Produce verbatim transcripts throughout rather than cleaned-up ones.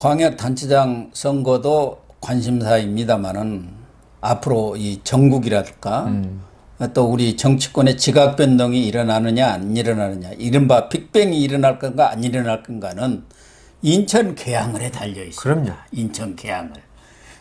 광역단체장 선거도 관심사입니다만은 앞으로 이 전국이랄까 음. 또 우리 정치권의 지각변동이 일어나느냐 안 일어나느냐, 이른바 빅뱅이 일어날 건가 안 일어날 건가는 인천 계양을에 달려 있습니다. 그럼요. 인천 계양을.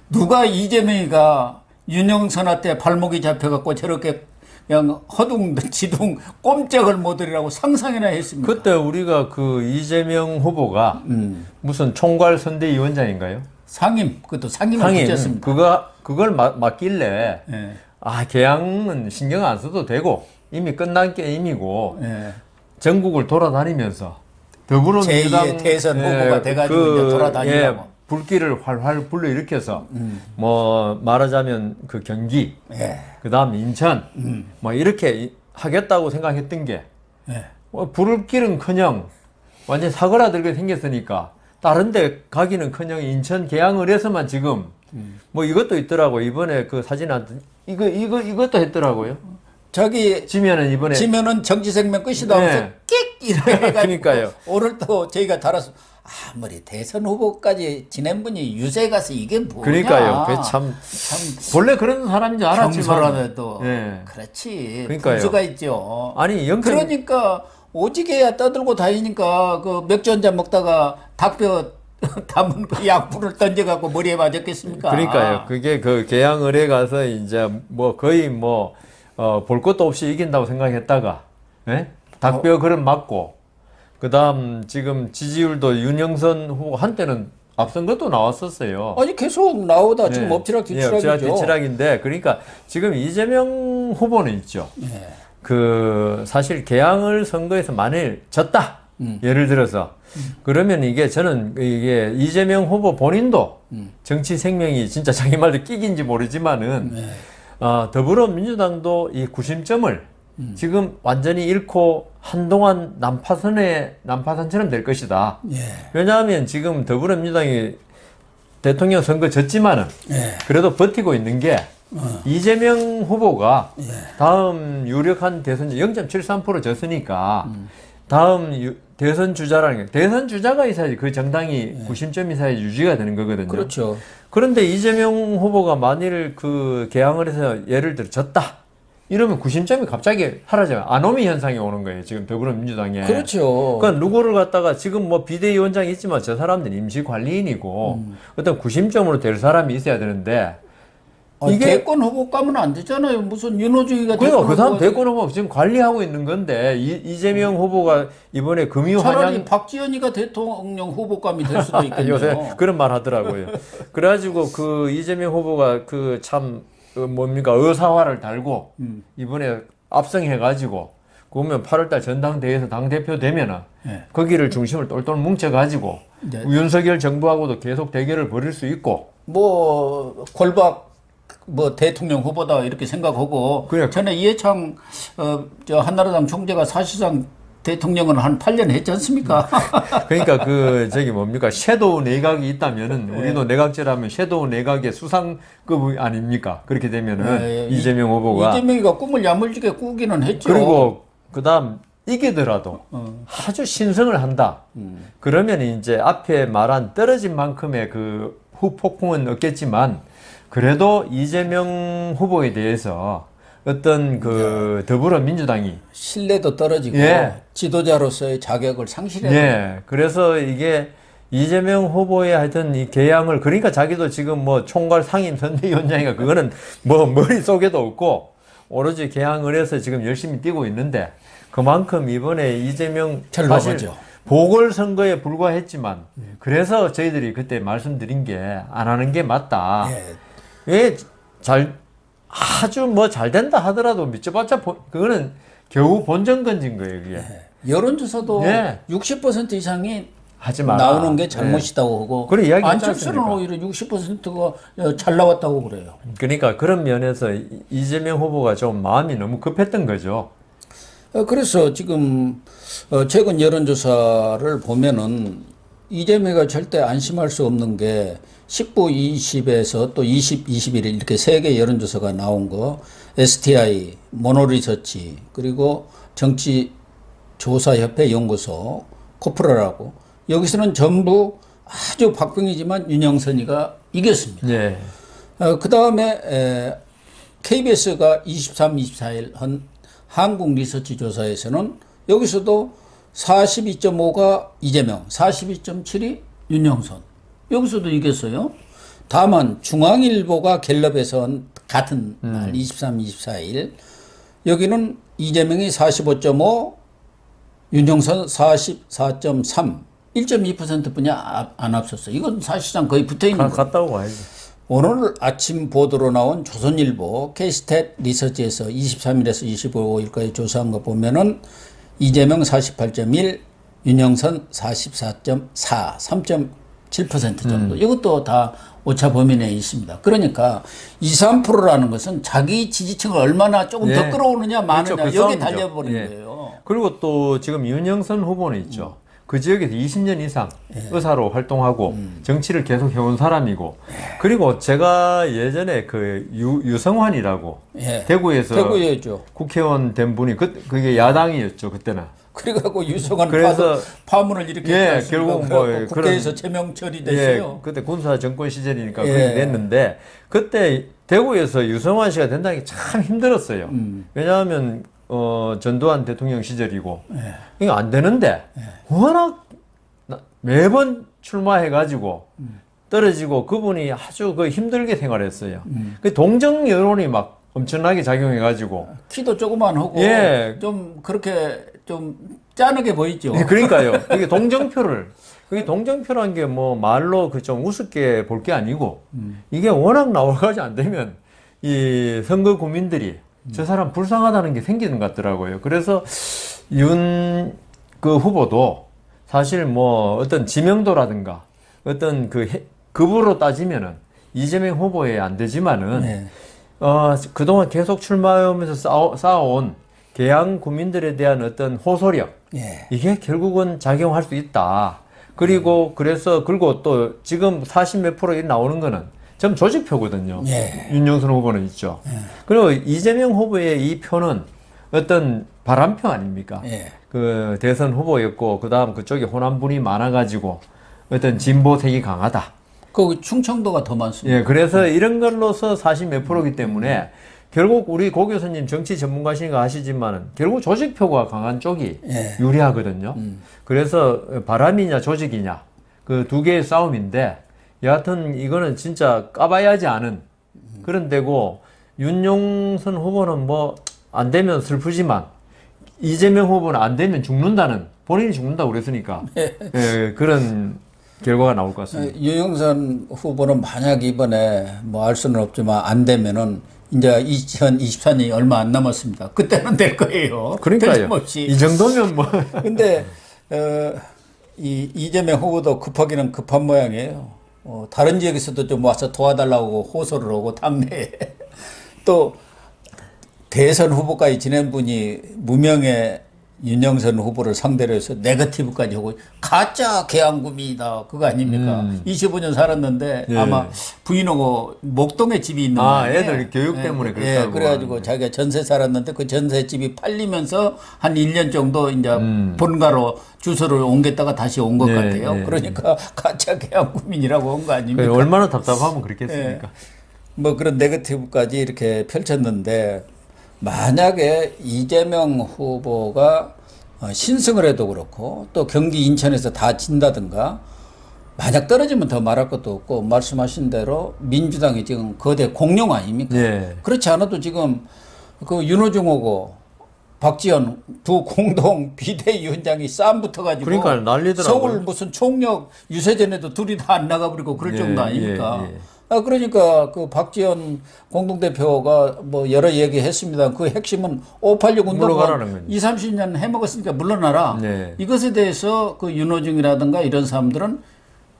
누가 이재명이가 윤영선한테 발목이 잡혀갖고 저렇게 그냥 허둥 지둥 꼼짝을 못하리라고 상상이나 했습니다. 그때 우리가 그 이재명 후보가 음. 무슨 총괄 선대위원장인가요? 상임, 그것도 상임을 붙였습니다. 그거 그걸 마, 맡길래 네. 아 계양은 신경 안 써도 되고 이미 끝난 게임이고 네. 전국을 돌아다니면서 더불어민주당 제이의 대선 예, 후보가 돼가지고 그, 돌아다니라고. 예, 불길을 활활 불러일으켜서 음. 뭐 말하자면 그 경기 예. 그다음 인천 음. 뭐 이렇게 하겠다고 생각했던 게 예. 뭐 불길은커녕 완전 사그라들게 생겼으니까 다른 데 가기는커녕 인천 계양을 해서만 지금 음. 뭐 이것도 있더라고. 이번에 그 사진 한 이거 이거 이것도 했더라고요. 저기 지면은 이번에 지면은 정치 생명 끝이다 하면서 네. 끽 이렇게 그러니까요. 오늘 또 저희가 달아서 아무리 대선 후보까지 지낸 분이 유세 가서 이게 뭐냐. 그러니까요. 참, 참 원래 그런 사람인 줄 알았지만 경선에도 네. 그렇지. 그러니까요. 분수가 있죠. 아니 영천... 그러니까 오지게야 떠들고 다니니까 그 맥주 한 잔 먹다가 닭뼈 담은 그 약불을 던져갖고 머리에 맞았겠습니까? 그러니까요. 그게 그 계양을에 가서 이제 뭐 거의 뭐 어, 볼 것도 없이 이긴다고 생각했다가 예? 닭뼈 어. 그릇 맞고 그 다음 지금 지지율도 윤영선 후보 한때는 앞선 것도 나왔었어요. 아니 계속 나오다 지금 예. 엎치락 뒤치락이죠. 예, 엎치락 뒤치락인데 그러니까 지금 이재명 후보는 있죠. 예. 그 사실 계양을 선거에서 만일 졌다. 음. 예를 들어서 음. 그러면 이게 저는 이게 이재명 후보 본인도 음. 정치 생명이 진짜 자기 말도 끼긴지 모르지만은 네. 어, 더불어민주당도 이 구심점을 음. 지금 완전히 잃고 한동안 난파선에 난파선처럼 될 것이다. 예. 왜냐하면 지금 더불어민주당이 대통령 선거 졌지만은 예. 그래도 버티고 있는 게 어. 이재명 후보가 예. 다음 유력한 대선 영 점 칠삼 퍼센트 졌으니까 음. 다음 유, 대선 주자라는 게 대선 주자가 있어야지 그 정당이 네. 구심점이 있어야지 유지가 되는 거거든요. 그렇죠. 그런데 이재명 후보가 만일 그 개항을 해서 예를 들어 졌다 이러면 구심점이 갑자기 사라져요. 아노미 현상이 오는 거예요. 지금 더불어민주당에. 그렇죠. 그러니까 누구를 갖다가 지금 뭐 비대위원장이 있지만 저 사람들은 임시관리인이고 음. 어떤 구심점으로 될 사람이 있어야 되는데 아, 이게 대권 후보 까면 안 되잖아요. 무슨 윤호중이가 그래요. 그 사람 대권 후보 지금 관리하고 있는 건데 이, 이재명 음. 후보가 이번에 금융환양 차라리 박지현이가 대통령 후보 감이 될 수도 있겠네요. 요새 그런 말 하더라고요. 그래가지고 그 이재명 후보가 그 참 뭡니까 의사화를 달고 음. 이번에 압승해가지고 그러면 팔월 달 전당대회에서 당대표 되면은 네. 거기를 중심을 똘똘 뭉쳐가지고 네. 윤석열 정부하고도 계속 대결을 벌일 수 있고 뭐 골박 뭐 대통령 후보다 이렇게 생각하고 그래. 전에 이해창 어, 저 한나라당 총재가 사실상 대통령은 한 팔 년 했지 않습니까? 그러니까 그 저기 뭡니까 섀도우 내각이 있다면은 네. 우리도 내각제라면 섀도우 내각의 수상급 아닙니까? 그렇게 되면은 네. 이재명 후보가 이재명이가 꿈을 야물지게 꾸기는 했죠. 그리고 그다음 이기더라도 어. 아주 신성을 한다. 음. 그러면 이제 앞에 말한 떨어진 만큼의 그 후폭풍은 없겠지만. 그래도 이재명 후보에 대해서 어떤 그 더불어민주당이 신뢰도 떨어지고 예. 지도자로서의 자격을 상실해요. 예. 그래서 이게 이재명 후보의 하여튼 이 계양을 그러니까 자기도 지금 뭐 총괄 상임 선대위원장이가 그거는 뭐 머릿속에도 없고 오로지 계양을 해서 지금 열심히 뛰고 있는데 그만큼 이번에 이재명 사실 보궐선거에 불과했지만 그래서 저희들이 그때 말씀드린 게 안 하는 게 맞다. 예. 예, 잘, 아주 뭐 잘 된다 하더라도 미쳐봤자, 보, 그거는 겨우 본전 건진 거예요, 그게. 예, 여론조사도 예. 육십 퍼센트 이상이 하지 마라. 나오는 게 잘못이다고 예. 하고, 그래, 안철수는 오히려 육십 퍼센트가 잘 나왔다고 그래요. 그러니까 그런 면에서 이재명 후보가 좀 마음이 너무 급했던 거죠. 그래서 지금 최근 여론조사를 보면은 이재명이가 절대 안심할 수 없는 게 십구, 이십에서 또 이십, 이십일 이렇게 세 개 여론조사가 나온 거 에스 티 아이, 모노리서치 그리고 정치조사협회 연구소 코프라라고 여기서는 전부 아주 박빙이지만 윤영선이가 이겼습니다. 네. 어, 그 다음에 케이비에스가 이십삼, 이십사일 한 한국리서치조사에서는 여기서도 사십이 점 오가 이재명, 사십이 점 칠이 윤영선. 여기서도 이겼어요. 다만 중앙일보가 갤럽에서 같은 음. 날 이십삼, 이십사일 여기는 이재명이 사십오 점 오, 윤영선 사십사 점 삼, 일 점 이 퍼센트뿐이 안 앞섰어요. 이건 사실상 거의 붙어있는 거 같다고 봐야죠. 오늘 아침 보도로 나온 조선일보 케이스탯 리서치에서 이십삼일에서 이십오일까지 조사한 거 보면은 이재명 사십팔 점 일, 윤영선 사십사 점 사, 삼 점 칠 퍼센트 정도. 음. 이것도 다 오차 범위 내에 있습니다. 그러니까 이, 삼 퍼센트라는 것은 자기 지지층을 얼마나 조금 예. 더 끌어오느냐 마느냐 그렇죠, 여기에 달려버린 예. 거예요. 그리고 또 지금 윤영선 후보는 있죠. 음. 그 지역에서 이십 년 이상 예. 의사로 활동하고 음. 정치를 계속 해온 사람이고 예. 그리고 제가 예전에 그 유, 유성환이라고 예. 대구에서 대구였죠. 국회의원 된 분이 그, 그게 야당이었죠. 그때는. 그래갖고 유성환 파서 파문을 일으켰어요. 예, 결국 뭐 국회에서 제명 처리됐어요. 예, 그때 군사 정권 시절이니까 예. 그렇게 됐는데 그때 대구에서 유성환 씨가 된다는 게 참 힘들었어요. 음. 왜냐하면 어, 전두환 대통령 시절이고 예. 이거 안 되는데 예. 워낙 매번 출마해가지고 음. 떨어지고 그분이 아주 그 힘들게 생활했어요. 음. 그 동정 여론이 막 엄청나게 작용해가지고 키도 조그만 하고 예. 좀 그렇게 좀 짠하게 보이죠. 네, 그러니까요. 이게 동정표를 그게 동정표라는 게 뭐 말로 그 좀 우습게 볼 게 아니고 음. 이게 워낙 나와가지고 안 되면 이 선거 국민들이 음. 저 사람 불쌍하다는 게 생기는 것 같더라고요. 그래서 윤 그 후보도 사실 뭐 어떤 지명도라든가 어떤 그 해, 급으로 따지면은 이재명 후보에 안 되지만은 네. 어 그동안 계속 출마하면서 쌓아, 쌓아온 개항 국민들에 대한 어떤 호소력 예. 이게 결국은 작용할 수 있다. 그리고 음. 그래서 그리고 또 지금 사십 몇 프로 나오는 거는 전 조직표거든요. 예. 윤영선 후보는 있죠. 예. 그리고 이재명 후보의 이 표는 어떤 바람표 아닙니까? 예. 그 대선 후보였고 그다음 그쪽에 호남분이 많아가지고 어떤 진보색이 강하다. 그 충청도가 더 많습니다. 예, 그래서 네. 이런 걸로서 사십 몇 프로이기 때문에 음. 결국 우리 고 교수님 정치 전문가시니까 아시지만 결국 조직표가 강한 쪽이 예. 유리하거든요. 음. 그래서 바람이냐 조직이냐 그 두 개의 싸움인데 여하튼 이거는 진짜 까봐야 하지 않은 음. 그런 데고 윤영선 후보는 뭐 안 되면 슬프지만 이재명 후보는 안 되면 죽는다는 본인이 죽는다고 그랬으니까 예. 예, 그런 결과가 나올 것 같습니다. 윤영선 후보는 만약 이번에 뭐 알 수는 없지만 안 되면은 이제 이천이십사 년이 얼마 안 남았습니다. 그때는 될 거예요. 그러니까요. 이 정도면 뭐. 근데, 어, 이, 이재명 후보도 급하기는 급한 모양이에요. 어, 다른 지역에서도 좀 와서 도와달라고 호소를 하고 당내에. 또, 대선 후보까지 지낸 분이 무명의 윤영선 후보를 상대로 해서 네거티브까지 하고 가짜 개항구민이다 그거 아닙니까? 음. 이십오 년 살았는데 예. 아마 부인하고 목동에 집이 있는 거예요. 아, 애들 교육 예. 때문에 그랬다고. 예. 그래가지고 자기가 전세 살았는데 그 전세 집이 팔리면서 한 일 년 정도 이제 음. 본가로 주소를 옮겼다가 다시 온 것 예. 같아요. 예. 그러니까 가짜 개항구민이라고 온 거 아닙니까? 얼마나 답답하면 그랬겠습니까? 예. 뭐 그런 네거티브까지 이렇게 펼쳤는데. 만약에 이재명 후보가 신승을 해도 그렇고 또 경기 인천에서 다 진다든가 만약 떨어지면 더 말할 것도 없고 말씀하신 대로 민주당이 지금 거대 공룡 아닙니까? 네. 그렇지 않아도 지금 그 윤호중하고 박지현 두 공동 비대위원장이 싸움 붙어가지고 그러니까 난리더라고요. 서울 무슨 총력 유세전에도 둘이 다 안 나가버리고 그럴 네, 정도 아닙니까? 예, 예. 아, 그러니까, 그, 박지원 공동대표가 뭐, 여러 얘기 했습니다. 그 핵심은 오팔육 운동은 이십, 삼십 년 해먹었으니까 물러나라. 네. 이것에 대해서 그 윤호중이라든가 이런 사람들은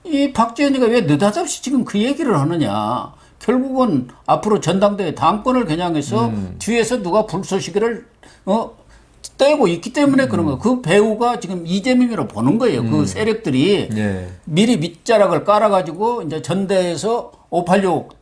이 박지원이가 왜 느닷없이 지금 그 얘기를 하느냐. 결국은 앞으로 전당대회 당권을 겨냥해서 음. 뒤에서 누가 불쏘시개를, 어, 떼고 있기 때문에 음. 그런 거예요. 그 배우가 지금 이재명으로 보는 거예요. 음. 그 세력들이 네. 미리 밑자락을 깔아가지고 이제 전대에서 오팔육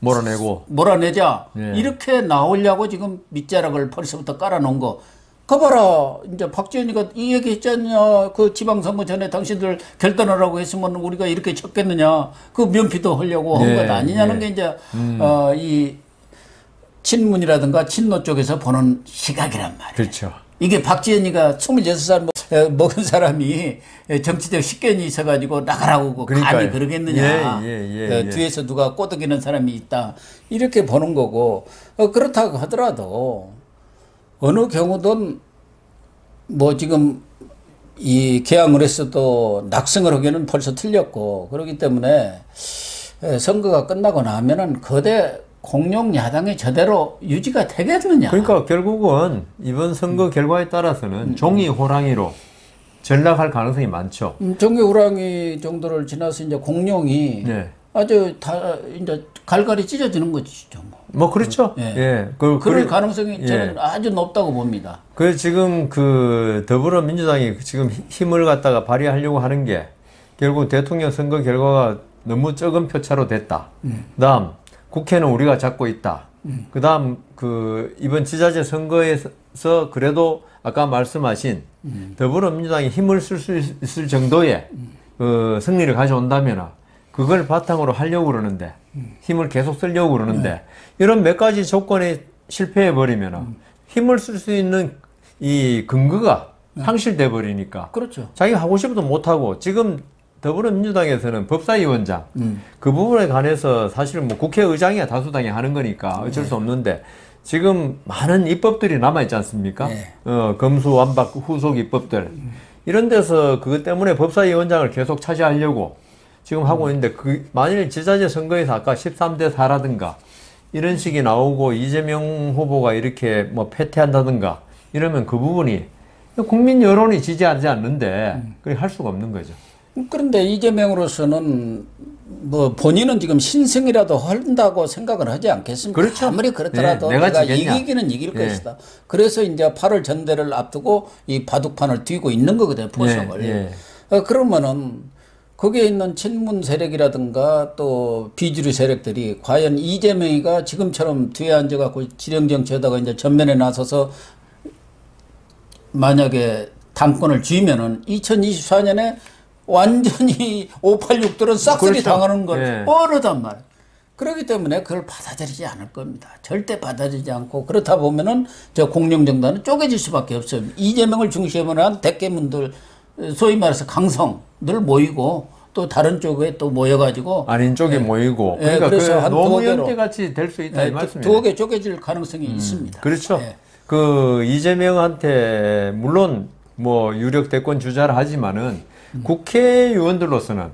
몰아내고 몰아내자 네. 이렇게 나오려고 지금 밑자락을 벌써부터 깔아놓은 거 그 봐라, 이제 박지현이가 이 얘기 했잖냐. 그 지방선거 전에 당신들 결단하라고 했으면 우리가 이렇게 쳤겠느냐. 그 면피도 하려고 한 것 네, 아니냐는 네. 게 이제, 음. 어, 이 친문이라든가 친노 쪽에서 보는 시각이란 말이에요. 그렇죠. 이게 박지현이가 스물여섯 살 먹은 사람이 정치적 식견이 있어가지고 나가라고 그러니까요. 감히 그러겠느냐. 예, 예, 예, 예. 뒤에서 누가 꼬드기는 사람이 있다. 이렇게 보는 거고, 그렇다고 하더라도 어느 경우든 뭐 지금 이 개항을 했어도 낙승을 하기에는 벌써 틀렸고, 그렇기 때문에 선거가 끝나고 나면은 거대 공룡 야당이 저대로 유지가 되겠느냐. 그러니까 결국은 이번 선거 결과에 따라서는 음. 종이 호랑이로 전락할 가능성이 많죠. 음, 종이 호랑이 정도를 지나서 이제 공룡이 네. 아주 다 이제 갈갈이 찢어지는 거죠. 뭐, 뭐 그렇죠. 예, 예. 그, 그럴 그, 가능성이 예. 저는 아주 높다고 봅니다. 그 지금 그 더불어민주당이 지금 힘을 갖다가 발휘하려고 하는 게 결국 대통령 선거 결과가 너무 적은 표차로 됐다. 음. 다음. 국회는 우리가 잡고 있다. 음. 그 다음, 그, 이번 지자체 선거에서 그래도 아까 말씀하신 음. 더불어민주당이 힘을 쓸 수 있을 정도의 음. 어, 승리를 가져온다면 그걸 바탕으로 하려고 그러는데 음. 힘을 계속 쓰려고 그러는데 네. 이런 몇 가지 조건에 실패해버리면 음. 힘을 쓸 수 있는 이 근거가 네. 상실돼 버리니까. 그렇죠. 자기가 하고 싶어도 못하고 지금 더불어민주당에서는 법사위원장 음. 그 부분에 관해서 사실은 뭐 국회의장이야 다수당이 하는 거니까 어쩔 네. 수 없는데 지금 많은 입법들이 남아있지 않습니까? 네. 어, 검수완박 후속 입법들 음. 이런 데서 그것 때문에 법사위원장을 계속 차지하려고 지금 음. 하고 있는데 그 만일 지자체 선거에서 아까 십삼 대 사라든가 이런 식이 나오고 이재명 후보가 이렇게 뭐 패퇴한다든가 이러면 그 부분이 국민 여론이 지지하지 않는데 음. 그렇게 할 수가 없는 거죠. 그런데 이재명으로서는 뭐 본인은 지금 신승이라도 한다고 생각을 하지 않겠습니까? 그렇죠. 아무리 그렇더라도 네, 내가, 내가 이기기는 이길 네. 것이다. 그래서 이제 팔월 전대를 앞두고 이 바둑판을 뒤고 있는 거거든요. 보석을. 네, 네. 어, 그러면은 거기에 있는 친문 세력이라든가 또 비주류 세력들이 과연 이재명이가 지금처럼 뒤에 앉아갖고 지령정치하다가 이제 전면에 나서서 만약에 당권을 쥐면은 이천이십사 년에 완전히 오팔육들은 싹쓸이 그렇죠. 당하는 건 예. 뻔하단 말이에요. 그렇기 때문에 그걸 받아들이지 않을 겁니다. 절대 받아들이지 않고 그렇다 보면은 저 공룡정당은 쪼개질 수밖에 없어요. 이재명을 중심으로 한 대깨문들 소위 말해서 강성들 모이고 또 다른 쪽에 또 모여가지고 아닌 쪽에 예. 모이고 그러니까 예. 그래서 그 노무현 때 같이 될 수 있다 예. 이 말씀이에요. 두억에 쪼개질 가능성이 음. 있습니다. 그렇죠. 예. 그 이재명한테 물론 뭐 유력 대권 주자라 하지만은. 국회의원들로서는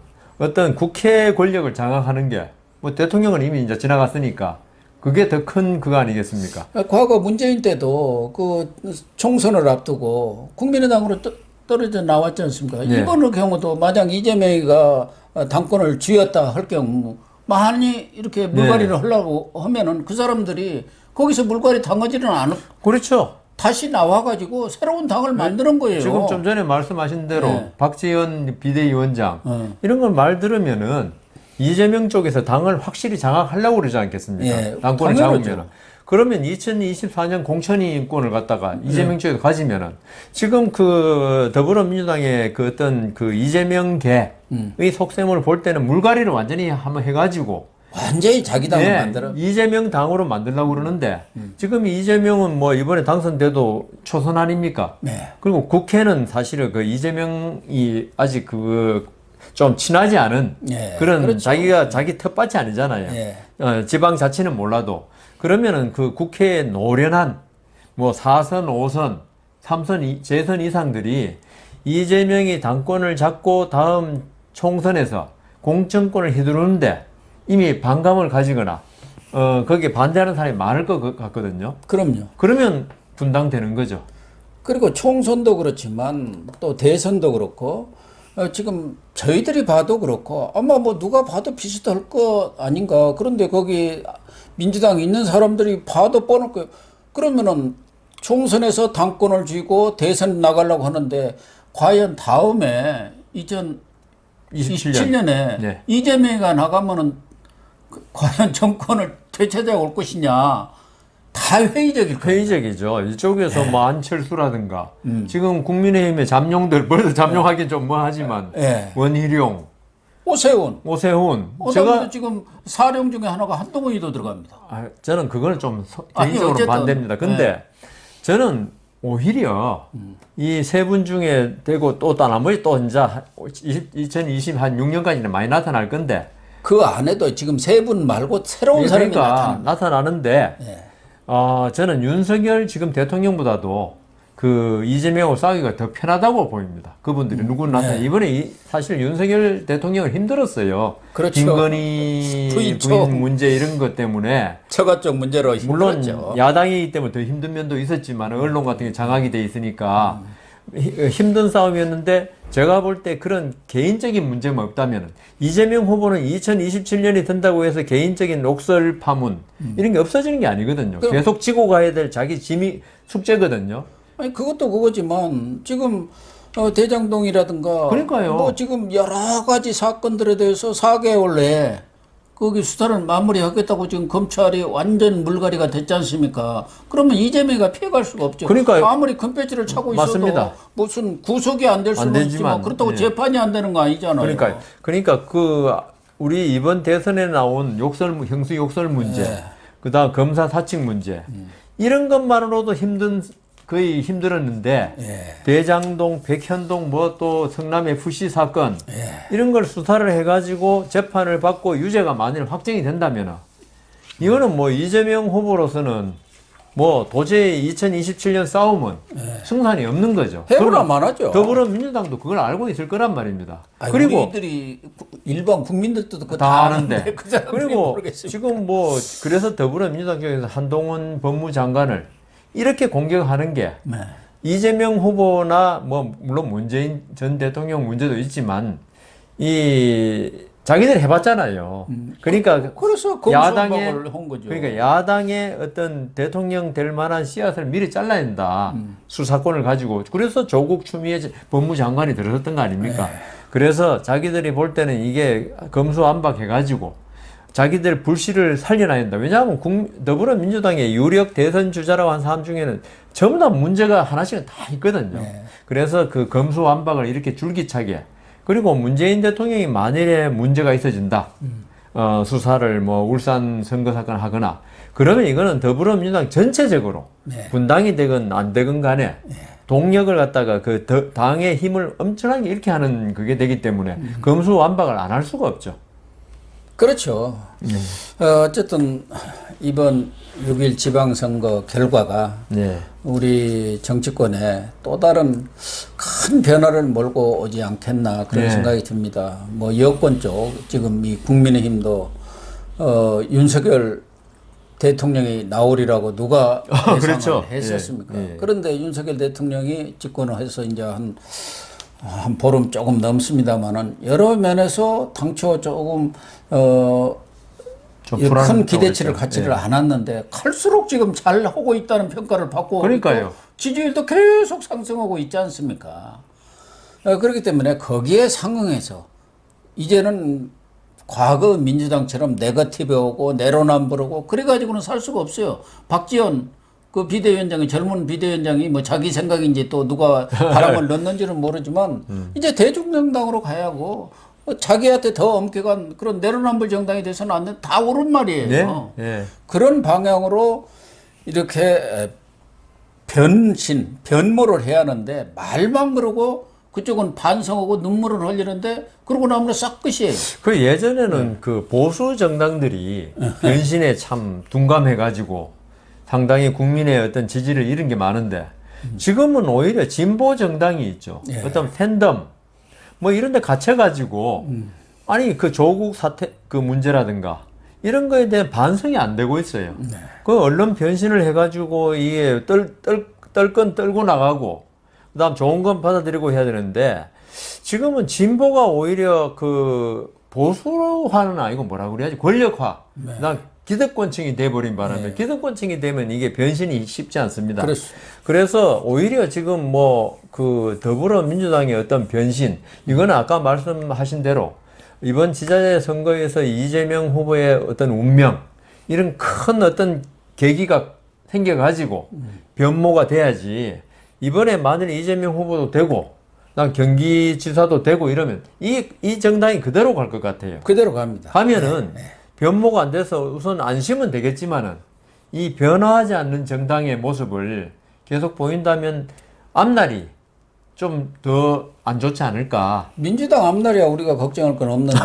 어떤 국회 권력을 장악하는 게 뭐 대통령은 이미 이제 지나갔으니까 그게 더 큰 그거 아니겠습니까? 과거 문재인 때도 그 총선을 앞두고 국민의당으로 떠, 떨어져 나왔지 않습니까? 네. 이번 경우도 만약 이재명이가 당권을 쥐었다 할 경우 많이 이렇게 물갈이를 네. 하려고 하면은 그 사람들이 거기서 물갈이 당하지는 않을. 그렇죠. 다시 나와가지고 새로운 당을 만드는 거예요. 지금 좀 전에 말씀하신 대로 네. 박지현 비대위원장 네. 이런 걸 말 들으면은 이재명 쪽에서 당을 확실히 장악하려고 그러지 않겠습니까? 네. 당권을 잡으면 그러면 이천이십사 년 공천인권을 갖다가 네. 이재명 쪽에서 가지면은 지금 그 더불어민주당의 그 어떤 그 이재명계의 음. 속셈을 볼 때는 물갈이를 완전히 한번 해가지고. 완전히 자기 당을 네, 만들어. 이재명 당으로 만들려고 그러는데, 음. 지금 이재명은 뭐 이번에 당선돼도 초선 아닙니까? 네. 그리고 국회는 사실은 그 이재명이 아직 그 좀 친하지 않은 네, 그런 그렇죠. 자기가 자기 텃밭이 아니잖아요. 네. 어, 지방자치는 몰라도. 그러면은 그 국회에 노련한 뭐 사선, 오선, 삼선, 재선 이상들이 이재명이 당권을 잡고 다음 총선에서 공천권을 휘두르는데 이미 반감을 가지거나 어 거기에 반대하는 사람이 많을 것 같거든요. 그럼요. 그러면 분당되는 거죠. 그리고 총선도 그렇지만 또 대선도 그렇고 어, 지금 저희들이 봐도 그렇고 아마 뭐 누가 봐도 비슷할 것 아닌가. 그런데 거기 민주당에 있는 사람들이 봐도 뻔할 거예요. 그러면은 총선에서 당권을 쥐고 대선 나가려고 하는데 과연 다음에 이천이십칠 년에 네. 이재명이가 나가면은 과연 정권을 되찾아올 것이냐. 다 회의적일 거예요. 회의적이죠. 이쪽에서 예. 뭐 안철수라든가 음. 지금 국민의힘의 잠룡들 벌써 잠룡하긴 예. 좀 뭐하지만 예. 원희룡, 오세훈, 오세훈. 제가 지금 사령 중에 하나가 한동훈이도 들어갑니다. 아, 저는 그걸 좀 서, 개인적으로 아니, 반대입니다. 근데 예. 저는 오히려 음. 이 세 분 중에 되고 또 나머지 또 이제 이천이십육 년까지는 많이 나타날 건데. 그 안에도 지금 세 분 말고 새로운 그러니까 사람이 나타납니다. 나타나는데 예. 어, 저는 윤석열 지금 대통령보다도 그 이재명하고 싸우기가 더 편하다고 보입니다. 그분들이 음, 누구 나타나 예. 이번에 이, 사실 윤석열 대통령은 힘들었어요. 그렇죠. 김건희 부인 문제 이런 것 때문에 처가적 문제로 힘들었죠. 물론 야당이기 때문에 더 힘든 면도 있었지만 언론 같은 게 장악이 돼 있으니까 음. 히, 힘든 싸움이었는데 제가 볼 때 그런 개인적인 문제만 없다면 이재명 후보는 이천이십칠 년이 된다고 해서 개인적인 녹설 파문 음. 이런 게 없어지는 게 아니거든요. 그럼, 계속 지고 가야 될 자기 짐이 숙제거든요. 아니 그것도 그거지만 지금 어, 대장동이라든가 그러니까요. 뭐 지금 여러 가지 사건들에 대해서 사 개월 내에 거기 수사를 마무리하겠다고 지금 검찰이 완전 물갈이가 됐지 않습니까? 그러면 이재명이가 피해갈 수가 없죠. 그러니까요. 아무리 금패치를 차고 있어도 맞습니다. 무슨 구속이 안 될 수는 있지만 그렇다고 예. 재판이 안 되는 거 아니잖아요. 그러니까 그러니까 그 우리 이번 대선에 나온 욕설 형수 욕설 문제, 예. 그다음 검사 사측 문제 음. 이런 것만으로도 힘든. 거의 힘들었는데 예. 대장동, 백현동, 뭐 또 성남에프씨 사건 예. 이런 걸 수사를 해가지고 재판을 받고 유죄가 만일 확정이 된다면 이거는 뭐 이재명 후보로서는 뭐 도저히 이천이십칠 년 싸움은 예. 승산이 없는 거죠. 해보라 말하죠. 더불어민주당도 그걸 알고 있을 거란 말입니다. 아니, 그리고 우리들이 일반 국민들도 그거 다 아는데 그 그리고 모르겠습니다. 지금 뭐 그래서 더불어민주당 쪽에서 한동훈 법무장관을 이렇게 공격하는 게 네. 이재명 후보나 뭐 물론 문재인 전 대통령 문제도 있지만 이 자기들 해봤잖아요. 음. 그러니까 그래서 야당의 그러니까 야당의 어떤 대통령 될 만한 씨앗을 미리 잘라야 된다. 음. 수사권을 가지고 그래서 조국 추미애 법무장관이 들어섰던 거 아닙니까? 네. 그래서 자기들이 볼 때는 이게 검수완박해가지고. 자기들 불씨를 살려놔야 한다. 왜냐하면 더불어민주당의 유력 대선 주자라고 한 사람 중에는 전부 다 문제가 하나씩은 다 있거든요. 네. 그래서 그 검수완박을 이렇게 줄기차게 그리고 문재인 대통령이 만일에 문제가 있어진다. 음. 어, 수사를 뭐 울산 선거 사건 하거나 그러면 이거는 더불어민주당 전체적으로 네. 분당이 되건 안 되건 간에 네. 동력을 갖다가 그 더, 당의 힘을 엄청나게 이렇게 하는 그게 되기 때문에 음. 검수완박을 안 할 수가 없죠. 그렇죠. 네. 어, 어쨌든 이번 육 일 지방선거 결과가 네. 우리 정치권에 또 다른 큰 변화를 몰고 오지 않겠나 그런 네. 생각이 듭니다. 뭐 여권 쪽 지금 이 국민의힘도 어, 윤석열 대통령이 나오리라고 누가 예상을 아, 그렇죠. 했었습니까? 네. 네. 그런데 윤석열 대통령이 집권을 해서 이제 한 한 보름 조금 넘습니다만은 여러 면에서 당초 조금 어 큰 기대치를 갖지를 예. 않았는데 갈수록 지금 잘 하고 있다는 평가를 받고 그러니까요. 지지율도 계속 상승하고 있지 않습니까? 그렇기 때문에 거기에 상응해서 이제는 과거 민주당처럼 네거티브하고 내로남불하고 그래가지고는 살 수가 없어요. 박지원 그 비대위원장이 젊은 비대위원장이 뭐 자기 생각인지 또 누가 바람을 넣는지는 모르지만 음. 이제 대중정당으로 가야 하고 자기한테 더 엄격한 그런 내로남불 정당이 돼서는 안 된다. 다 옳은 말이에요. 네? 네. 그런 방향으로 이렇게 변신, 변모를 해야 하는데 말만 그러고 그쪽은 반성하고 눈물을 흘리는데 그러고 나면 싹 끝이에요. 그 예전에는 네. 그 보수 정당들이 변신에 참 둔감해가지고 상당히 국민의 어떤 지지를 잃은 게 많은데 지금은 오히려 진보 정당이 있죠. 예. 어떤 팬덤 뭐 이런 데 갇혀가지고 음. 아니 그 조국 사태 그 문제라든가 이런 거에 대한 반성이 안 되고 있어요. 네. 그 언론 변신을 해가지고 이게 떨, 떨, 떨 건 떨고 나가고 그 다음 좋은 건 받아들이고 해야 되는데 지금은 진보가 오히려 그 보수화는 아니고 뭐라고 그래야지 권력화 네. 기득권층이 돼버린 바람에 네. 기득권층이 되면 이게 변신이 쉽지 않습니다. 그렇소. 그래서 오히려 지금 뭐 그 더불어민주당의 어떤 변신 이거는 아까 말씀하신 대로 이번 지자체 선거에서 이재명 후보의 어떤 운명 이런 큰 어떤 계기가 생겨가지고 변모가 돼야지, 이번에 만일 이재명 후보도 되고 난 경기지사도 되고 이러면 이, 이 정당이 그대로 갈 것 같아요. 그대로 갑니다. 가면은 네, 네. 변모가 안 돼서 우선 안심은 되겠지만은 이 변화하지 않는 정당의 모습을 계속 보인다면 앞날이 좀 더 안 좋지 않을까. 민주당 앞날이야 우리가 걱정할 건 없는데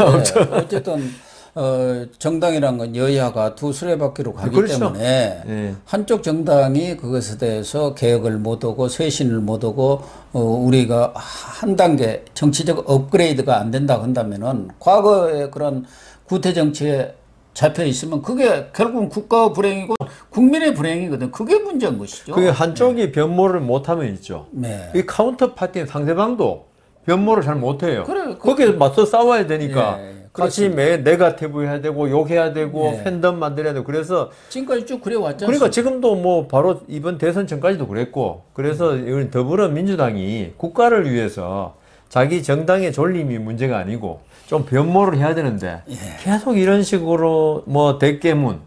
어쨌든 어, 정당이란 건 여야가 두 수레바퀴로 가기 그렇죠. 때문에 예. 한쪽 정당이 그것에 대해서 개혁을 못하고 쇄신을 못하고 어, 우리가 한 단계 정치적 업그레이드가 안 된다 한다면은 과거의 그런 구태 정치에 잡혀 있으면 그게 결국은 국가의 불행이고 국민의 불행이거든. 그게 문제인 것이죠. 그게 한쪽이 네. 변모를 못하면 있죠. 네. 이 카운터 파티 상대방도 변모를 잘 못해요. 그래, 거기에 맞서 싸워야 되니까. 예. 같이 매 내가 태부해야 되고 욕해야 되고 네. 팬덤 만들어야 되고 그래서 지금까지 쭉 그래왔잖아요. 그러니까 지금도 뭐 바로 이번 대선 전까지도 그랬고 그래서 음. 더불어민주당이 국가를 위해서 자기 정당의 졸림이 문제가 아니고 좀 변모를 해야 되는데 예. 계속 이런 식으로 뭐 대깨문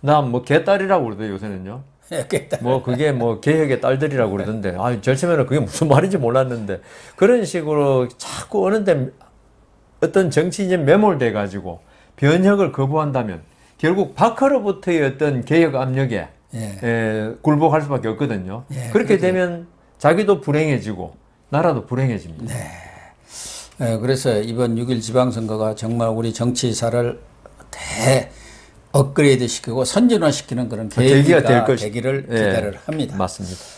나 뭐 개딸이라고 그러더라고요 요새는요. 뭐 그게 뭐 개혁의 딸들이라고 그러던데 아 절체면은 그게 무슨 말인지 몰랐는데 그런 식으로 자꾸 어느 데 어떤 정치인이 매몰돼 가지고 변혁을 거부한다면 결국 밖으로부터의 어떤 개혁 압력에 예. 에, 굴복할 수밖에 없거든요. 예, 그렇게 그렇죠. 되면 자기도 불행해지고 나라도 불행해집니다. 네. 네, 그래서 이번 육 일 지방선거가 정말 우리 정치사를 대 업그레이드 시키고 선진화시키는 그런 계기가 될 것이... 되기를 기대를 예, 합니다. 맞습니다.